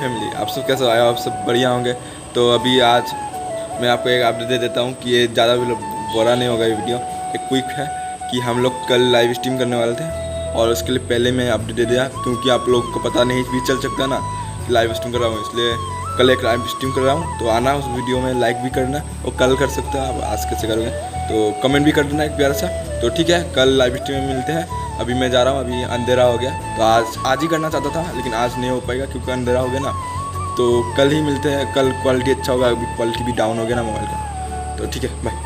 Family, आप सब कैसे आए हो? आप सब बढ़िया होंगे। तो अभी आज मैं आपको एक अपडेट दे देता हूँ कि ये ज़्यादा बुरा नहीं होगा ये वीडियो, एक क्विक है कि हम लोग कल लाइव स्ट्रीम करने वाले थे और उसके लिए पहले मैं अपडेट दे दिया क्योंकि आप लोग को पता नहीं भी चल सकता ना कि लाइव स्ट्रीम कर रहा हूँ, इसलिए कल एक लाइव स्ट्रीम कर रहा हूँ। तो आना उस वीडियो में, लाइक भी करना, और कल कर सकते हो आप, आज कैसे करोगे तो कमेंट भी कर देना एक प्यारा सा। तो ठीक है, कल लाइव स्ट्रीम में मिलते हैं। अभी मैं जा रहा हूँ, अभी अंधेरा हो गया, तो आज ही करना चाहता था लेकिन आज नहीं हो पाएगा क्योंकि अंधेरा हो गया ना, तो कल ही मिलते हैं। कल क्वालिटी अच्छा होगा, अभी क्वालिटी भी डाउन हो गया ना मोबाइल का। तो ठीक है, बाय।